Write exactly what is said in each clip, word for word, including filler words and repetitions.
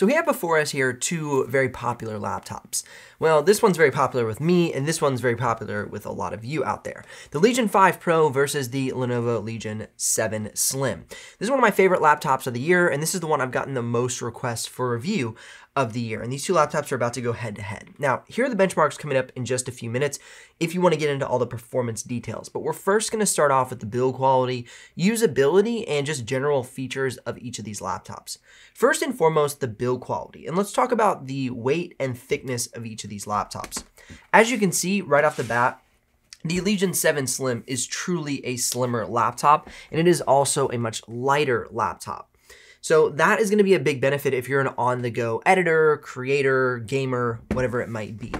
So we have before us here two very popular laptops. Well, this one's very popular with me, and this one's very popular with a lot of you out there. The Legion five Pro versus the Lenovo Legion seven Slim. This is one of my favorite laptops of the year, and this is the one I've gotten the most requests for review of the year. And these two laptops are about to go head to head. Now, here are the benchmarks coming up in just a few minutes if you want to get into all the performance details. But we're first going to start off with the build quality, usability, and just general features of each of these laptops. First and foremost, the build quality. And let's talk about the weight and thickness of each of these laptops. As you can see right off the bat, the Legion seven Slim is truly a slimmer laptop, and it is also a much lighter laptop. So that is going to be a big benefit if you're an on-the-go editor, creator, gamer, whatever it might be.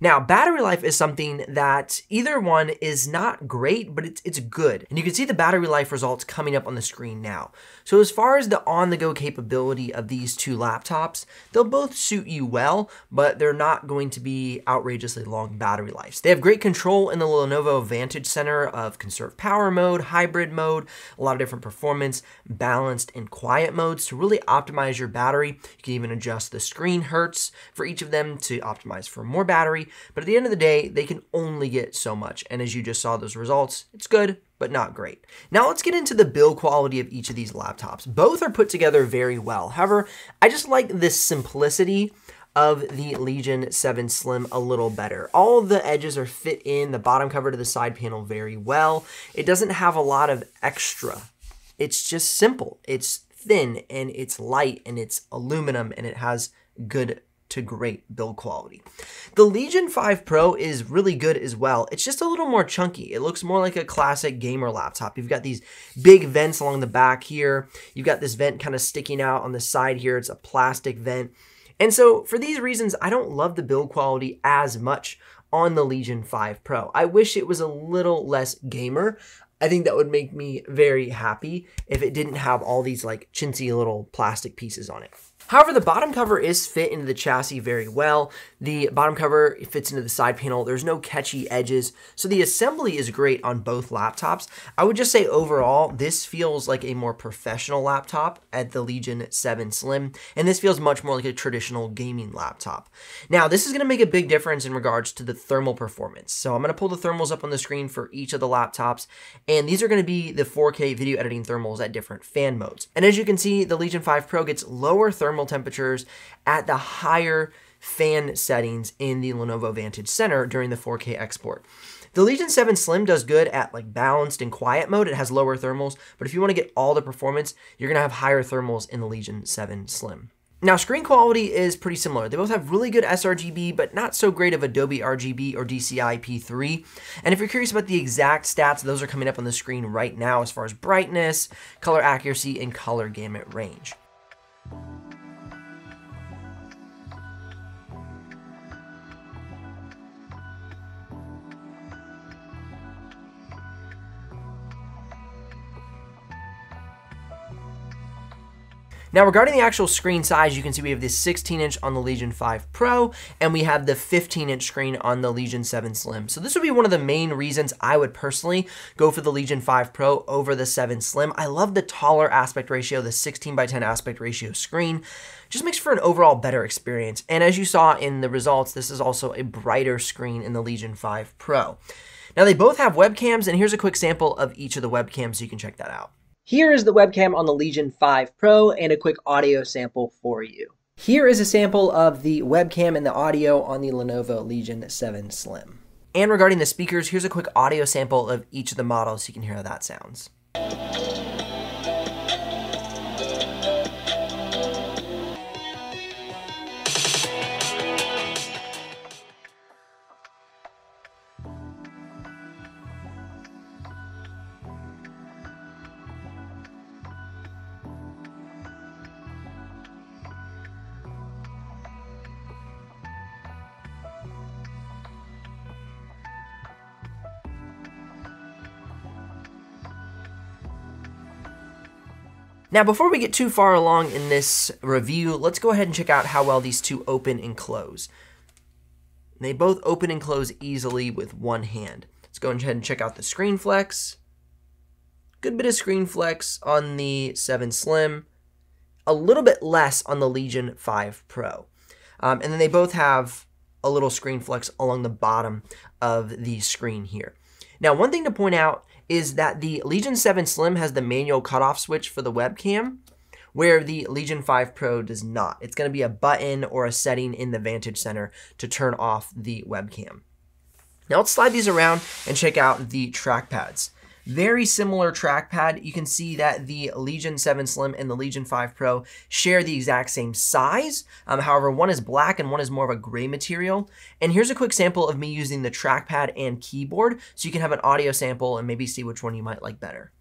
Now, battery life is something that either one is not great, but it's, it's good. And you can see the battery life results coming up on the screen now. So as far as the on-the-go capability of these two laptops, they'll both suit you well, but they're not going to be outrageously long battery lives. They have great control in the Lenovo Vantage Center of conserve power mode, hybrid mode, a lot of different performance, balanced and quiet mode. Modes to really optimize your battery. You can even adjust the screen hertz for each of them to optimize for more battery. But at the end of the day, they can only get so much. And as you just saw those results, it's good, but not great. Now let's get into the build quality of each of these laptops. Both are put together very well. However, I just like this simplicity of the Legion seven Slim a little better. All of the edges are fit in, the bottom cover to the side panel very well. It doesn't have a lot of extra. It's just simple. It's thin and it's light and it's aluminum and it has good to great build quality. The Legion five Pro is really good as well. It's just a little more chunky. It looks more like a classic gamer laptop. You've got these big vents along the back here. You've got this vent kind of sticking out on the side here. It's a plastic vent. And so for these reasons, I don't love the build quality as much on the Legion five Pro. I wish it was a little less gamer. I think that would make me very happy if it didn't have all these like chintzy little plastic pieces on it. However, the bottom cover is fit into the chassis very well. The bottom cover fits into the side panel. There's no catchy edges. So the assembly is great on both laptops. I would just say overall, this feels like a more professional laptop at the Legion seven Slim. And this feels much more like a traditional gaming laptop. Now, this is going to make a big difference in regards to the thermal performance. So I'm going to pull the thermals up on the screen for each of the laptops. And these are going to be the four K video editing thermals at different fan modes. And as you can see, the Legion five Pro gets lower thermal temperatures at the higher fan settings in the Lenovo Vantage Center during the four K export. The Legion seven Slim does good at like balanced and quiet mode. It has lower thermals, but if you want to get all the performance, you're going to have higher thermals in the Legion seven Slim. Now, screen quality is pretty similar. They both have really good sRGB, but not so great of Adobe R G B or D C I P three. And if you're curious about the exact stats, those are coming up on the screen right now as far as brightness, color accuracy, and color gamut range. Now, regarding the actual screen size, you can see we have this sixteen inch on the Legion five Pro, and we have the fifteen inch screen on the Legion seven Slim. So this would be one of the main reasons I would personally go for the Legion five Pro over the seven Slim. I love the taller aspect ratio, the sixteen by ten aspect ratio screen. Just makes for an overall better experience. And as you saw in the results, this is also a brighter screen in the Legion five Pro. Now, they both have webcams, and here's a quick sample of each of the webcams so you can check that out. Here is the webcam on the Legion five Pro and a quick audio sample for you. Here is a sample of the webcam and the audio on the Lenovo Legion seven Slim. And regarding the speakers, here's a quick audio sample of each of the models so you can hear how that sounds. Now, before we get too far along in this review, let's go ahead and check out how well these two open and close. They both open and close easily with one hand. Let's go ahead and check out the screen flex. Good bit of screen flex on the seven Slim. a little bit less on the Legion five Pro. Um, and then they both have a little screen flex along the bottom of the screen here. Now, one thing to point out is that the Legion seven Slim has the manual cutoff switch for the webcam, where the Legion five Pro does not. It's gonna be a button or a setting in the Vantage Center to turn off the webcam. Now let's slide these around and check out the trackpads. Very similar trackpad. You can see that the Legion seven Slim and the Legion five Pro share the exact same size. Um, however, one is black and one is more of a gray material. And here's a quick sample of me using the trackpad and keyboard, so you can have an audio sample and maybe see which one you might like better.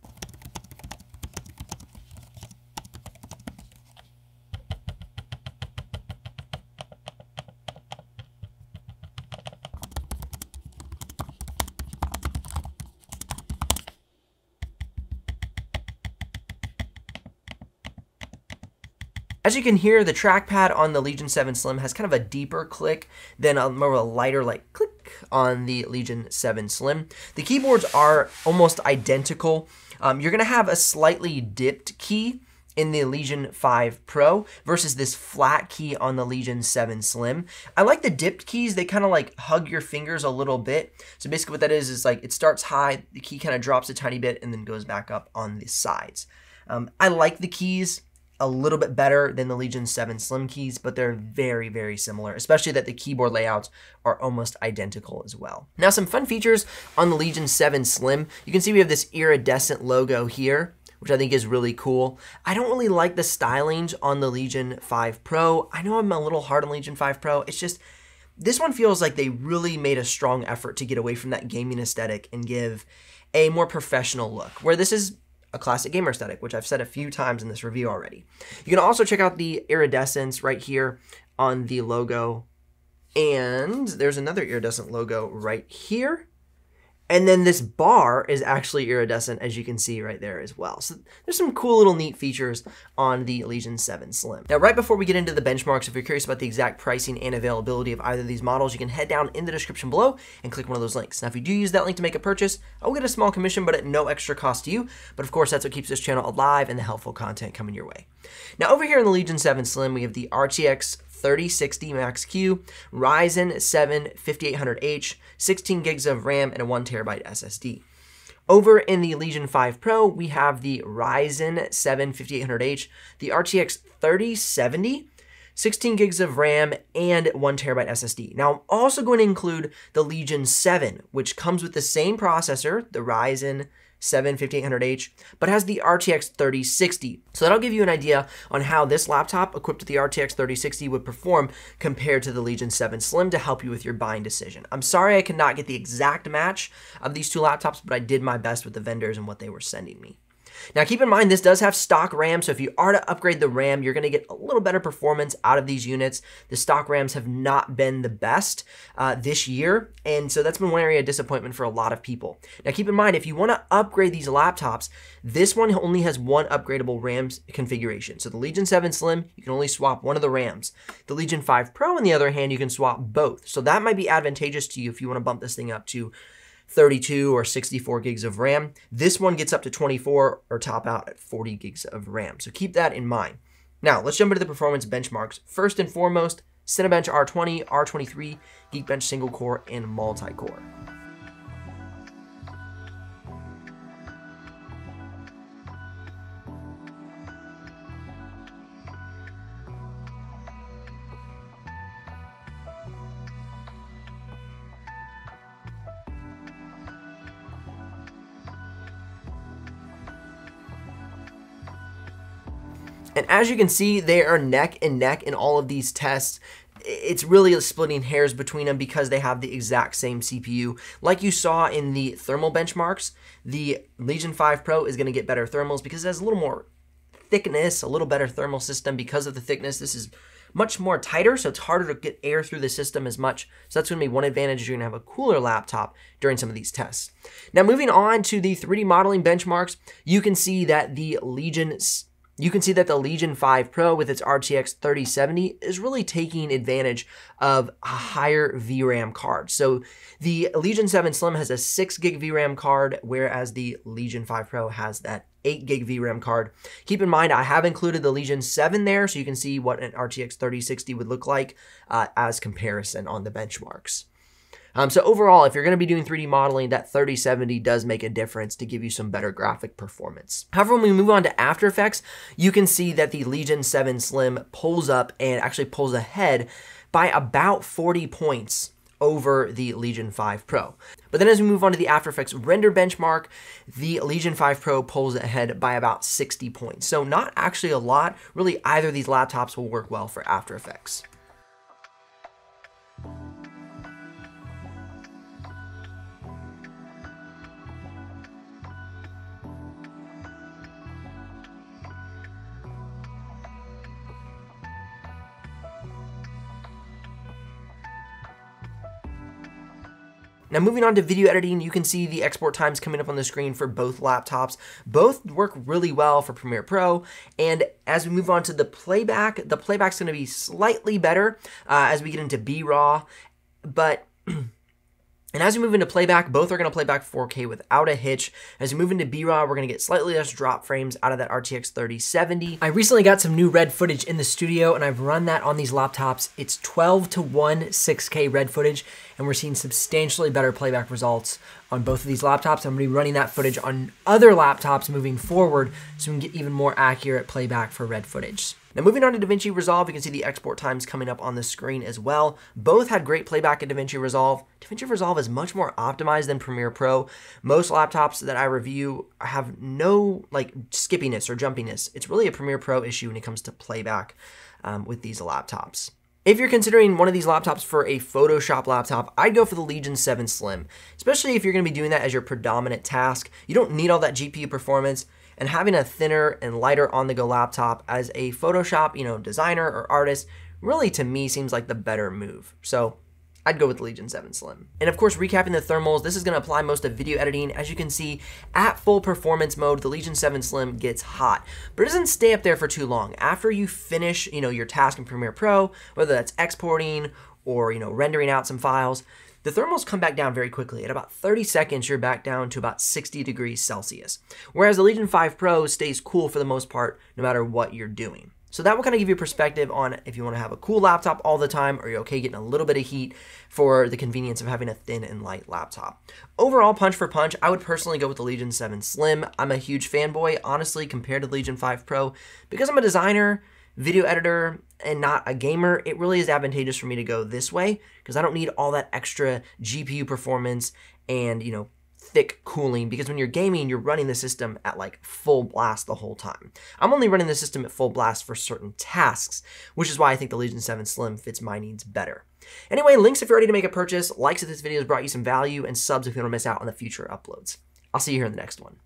As you can hear, the trackpad on the Legion seven Slim has kind of a deeper click than a more of a lighter like click on the Legion seven Slim. The keyboards are almost identical. Um, you're gonna have a slightly dipped key in the Legion five Pro versus this flat key on the Legion seven Slim. I like the dipped keys. They kind of like hug your fingers a little bit. So basically what that is, is like it starts high, the key kind of drops a tiny bit and then goes back up on the sides. Um, I like the keys a little bit better than the Legion seven Slim keys, but they're very, very similar, especially that the keyboard layouts are almost identical as well. Now, some fun features on the Legion seven Slim. You can see we have this iridescent logo here, which I think is really cool. I don't really like the stylings on the Legion five Pro. I know I'm a little hard on Legion five Pro. It's just, this one feels like they really made a strong effort to get away from that gaming aesthetic and give a more professional look, where this is a classic gamer aesthetic, which I've said a few times in this review already. You can also check out the iridescence right here on the logo. And there's another iridescent logo right here. And then this bar is actually iridescent, as you can see right there as well. So there's some cool little neat features on the Legion seven Slim. Now, right before we get into the benchmarks, if you're curious about the exact pricing and availability of either of these models, you can head down in the description below and click one of those links. Now, if you do use that link to make a purchase, I will get a small commission, but at no extra cost to you. But of course, that's what keeps this channel alive and the helpful content coming your way. Now, over here in the Legion seven Slim, we have the R T X thirty sixty Max-Q, Ryzen seven fifty-eight hundred H, sixteen gigs of RAM, and a one terabyte S S D. Over in the Legion five Pro, we have the Ryzen seven fifty-eight hundred H, the R T X thirty seventy, sixteen gigs of RAM, and one terabyte S S D. Now, I'm also going to include the Legion seven, which comes with the same processor, the Ryzen seven fifty-eight hundred H, but has the R T X thirty sixty. So that'll give you an idea on how this laptop equipped with the R T X thirty sixty would perform compared to the Legion seven Slim to help you with your buying decision. I'm sorry I cannot get the exact match of these two laptops, but I did my best with the vendors and what they were sending me. Now, keep in mind, this does have stock RAM, so if you are to upgrade the RAM, you're going to get a little better performance out of these units. The stock RAMs have not been the best uh, this year, and so that's been one area of disappointment for a lot of people. Now, keep in mind, if you want to upgrade these laptops, this one only has one upgradable RAM configuration. So the Legion seven Slim, you can only swap one of the RAMs. The Legion five Pro, on the other hand, you can swap both. So that might be advantageous to you if you want to bump this thing up to thirty-two or sixty-four gigs of RAM. This one gets up to twenty-four or top out at forty gigs of RAM. So keep that in mind. Now let's jump into the performance benchmarks. First and foremost, Cinebench R twenty, R twenty-three, Geekbench single core and multi-core. And as you can see, they are neck and neck in all of these tests. It's really splitting hairs between them because they have the exact same C P U. Like you saw in the thermal benchmarks, the Legion five Pro is going to get better thermals because it has a little more thickness, a little better thermal system because of the thickness. This is much more tighter, so it's harder to get air through the system as much. So that's gonna be one advantage. You're gonna have a cooler laptop during some of these tests. Now, moving on to the three D modeling benchmarks, you can see that the Legion You can see that the Legion five Pro with its R T X thirty seventy is really taking advantage of a higher V RAM card. So the Legion seven Slim has a six gig V RAM card, whereas the Legion five Pro has that eight gig V RAM card. Keep in mind, I have included the Legion seven there, so you can see what an R T X thirty sixty would look like uh, as comparison on the benchmarks. Um, so overall, if you're going to be doing three D modeling, that thirty seventy does make a difference to give you some better graphic performance. However, when we move on to After Effects, you can see that the Legion seven Slim pulls up and actually pulls ahead by about forty points over the Legion five Pro. But then as we move on to the After Effects render benchmark, the Legion five Pro pulls ahead by about sixty points. So not actually a lot. Really, either of these laptops will work well for After Effects. Now moving on to video editing, you can see the export times coming up on the screen for both laptops. Both work really well for Premiere Pro. And as we move on to the playback, the playback's gonna be slightly better uh, as we get into B-RAW, but, and as we move into playback, both are gonna play back four K without a hitch. As we move into B-RAW, we're gonna get slightly less drop frames out of that R T X thirty seventy. I recently got some new red footage in the studio and I've run that on these laptops. It's twelve to one six K red footage, and we're seeing substantially better playback results on both of these laptops. I'm gonna be running that footage on other laptops moving forward so we can get even more accurate playback for red footage. Now moving on to DaVinci Resolve, you can see the export times coming up on the screen as well. Both had great playback in DaVinci Resolve. DaVinci Resolve is much more optimized than Premiere Pro. Most laptops that I review have no like skippiness or jumpiness. It's really a Premiere Pro issue when it comes to playback um, with these laptops. If you're considering one of these laptops for a Photoshop laptop, I'd go for the Legion seven Slim, especially if you're gonna be doing that as your predominant task. You don't need all that G P U performance, and having a thinner and lighter on-the-go laptop as a Photoshop, you know, designer or artist really, to me, seems like the better move. So I'd go with the Legion seven Slim. And of course, recapping the thermals, this is gonna apply most of video editing. As you can see, at full performance mode, the Legion seven Slim gets hot, but it doesn't stay up there for too long. After you finish, you know, your task in Premiere Pro, whether that's exporting or, you know, rendering out some files, the thermals come back down very quickly. At about thirty seconds, you're back down to about sixty degrees Celsius. Whereas the Legion five Pro stays cool for the most part, no matter what you're doing. So that will kind of give you perspective on if you want to have a cool laptop all the time, or you're okay getting a little bit of heat for the convenience of having a thin and light laptop. Overall, punch for punch, I would personally go with the Legion seven Slim. I'm a huge fanboy, honestly, compared to the Legion five Pro. Because I'm a designer, video editor, and not a gamer, it really is advantageous for me to go this way because I don't need all that extra G P U performance and, you know, thick cooling, because when you're gaming, you're running the system at like full blast the whole time. I'm only running the system at full blast for certain tasks, which is why I think the Legion seven Slim fits my needs better. Anyway, links if you're ready to make a purchase, likes if this video has brought you some value, and subs if you want to miss out on the future uploads. I'll see you here in the next one.